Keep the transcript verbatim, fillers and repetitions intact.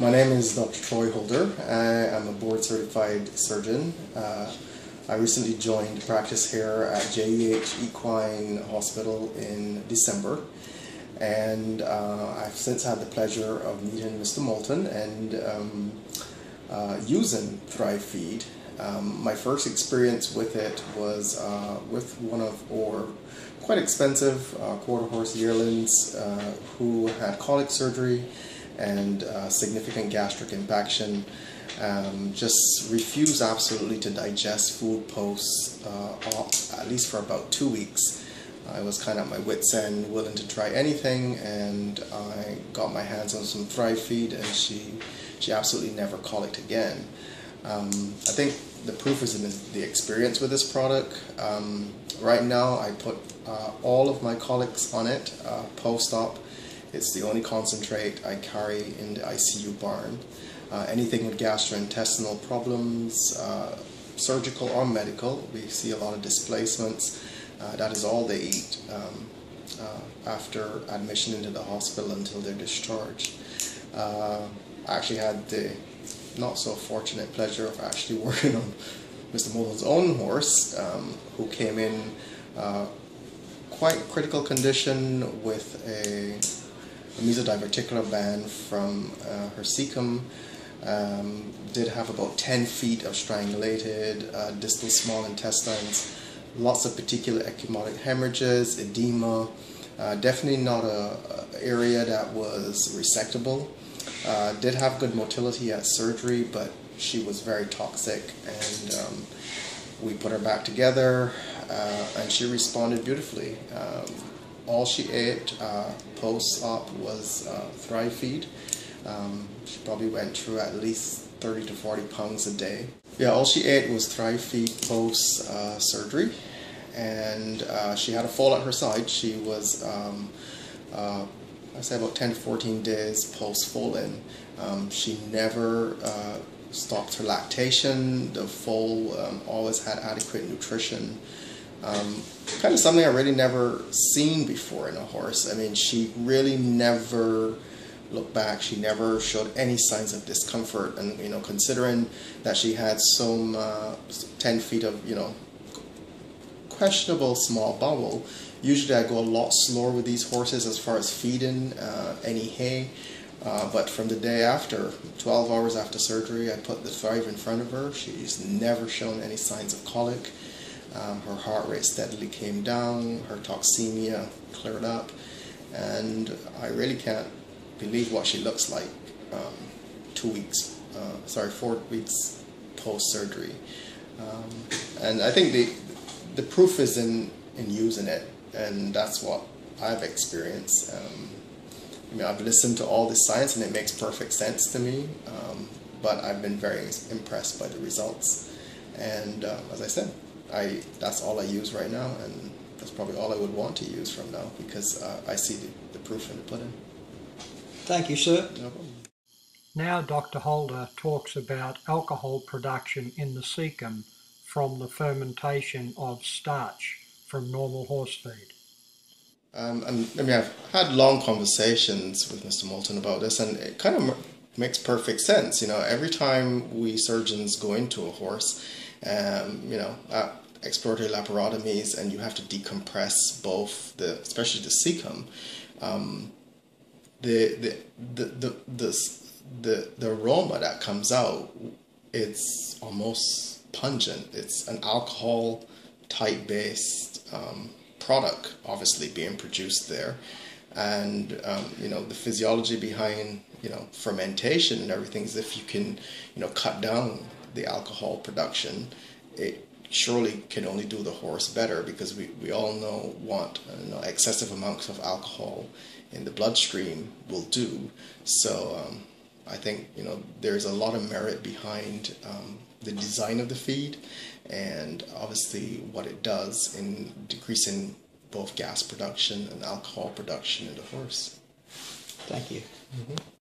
My name is Doctor Troy Holder. I am a board certified surgeon. Uh, I recently joined practice here at J E H Equine Hospital in December, and uh, I've since had the pleasure of meeting Mister Moulton and um, uh, using Thrive Feed. Um, my first experience with it was uh, with one of our quite expensive uh, quarter horse yearlings uh, who had colic surgery and uh, significant gastric impaction, um, just refused absolutely to digest food posts, uh, at least for about two weeks. I was kind of at my wit's end, willing to try anything, and I got my hands on some Thrive Feed, and she, she absolutely never colicked again. Um, I think the proof is in the experience with this product. Um, right now, I put uh, all of my colics on it uh, post-op. It's the only concentrate I carry in the I C U barn. Uh, anything with gastrointestinal problems, uh, surgical or medical, we see a lot of displacements. Uh, that is all they eat um, uh, after admission into the hospital until they're discharged. Uh, I actually had the not so fortunate pleasure of actually working on Mister Moulton's own horse, um, who came in uh, quite critical condition with a A mesodiverticular band from uh, her cecum, um, did have about ten feet of strangulated uh, distal small intestines, lots of particular ecchymotic hemorrhages, edema, uh, definitely not a, a area that was resectable. Uh, did have good motility at surgery, but she was very toxic, and um, we put her back together, uh, and she responded beautifully. Um, All she ate uh, post-op was uh, Thrive Feed. Um, she probably went through at least thirty to forty pounds a day. Yeah, all she ate was Thrive Feed post-surgery, uh, and uh, she had a fall at her side. She was, um, uh, I say, about ten to fourteen days post-fall-in. Um, she never uh, stopped her lactation. The foal um, always had adequate nutrition. Um, kind of something I really never seen before in a horse. I mean, she really never looked back. She never showed any signs of discomfort. And, you know, considering that she had some uh, ten feet of, you know, questionable small bowel, usually I go a lot slower with these horses as far as feeding uh, any hay. Uh, but from the day after, twelve hours after surgery, I put the Thrive in front of her. She's never shown any signs of colic. Um, her heart rate steadily came down, her toxemia cleared up, and I really can't believe what she looks like um, two weeks, uh, sorry, four weeks post-surgery. Um, and I think the the proof is in, in using it, and that's what I've experienced. Um, I mean, I've listened to all this science, and it makes perfect sense to me, um, but I've been very impressed by the results. And uh, as I said, I, that's all I use right now, and that's probably all I would want to use from now, because uh, I see the, the proof in the pudding. Thank you, sir. No problem. Now Doctor Holder talks about alcohol production in the cecum from the fermentation of starch from normal horse feed. Um, and, I mean, I've had long conversations with Mister Moulton about this, and it kind of makes perfect sense. You know, every time we surgeons go into a horse, Um, you know, uh, exploratory laparotomies, and you have to decompress both the, especially the cecum, um, the, the the the the the the aroma that comes out, it's almost pungent. It's an alcohol type based um, product, obviously being produced there, and um, you know, the physiology behind you know fermentation and everything is if you can you know cut down the alcohol production, it surely can only do the horse better, because we, we all know what you know, excessive amounts of alcohol in the bloodstream will do. So um, I think you know there's a lot of merit behind um, the design of the feed, and obviously what it does in decreasing both gas production and alcohol production in the horse. Thank you. Mm-hmm.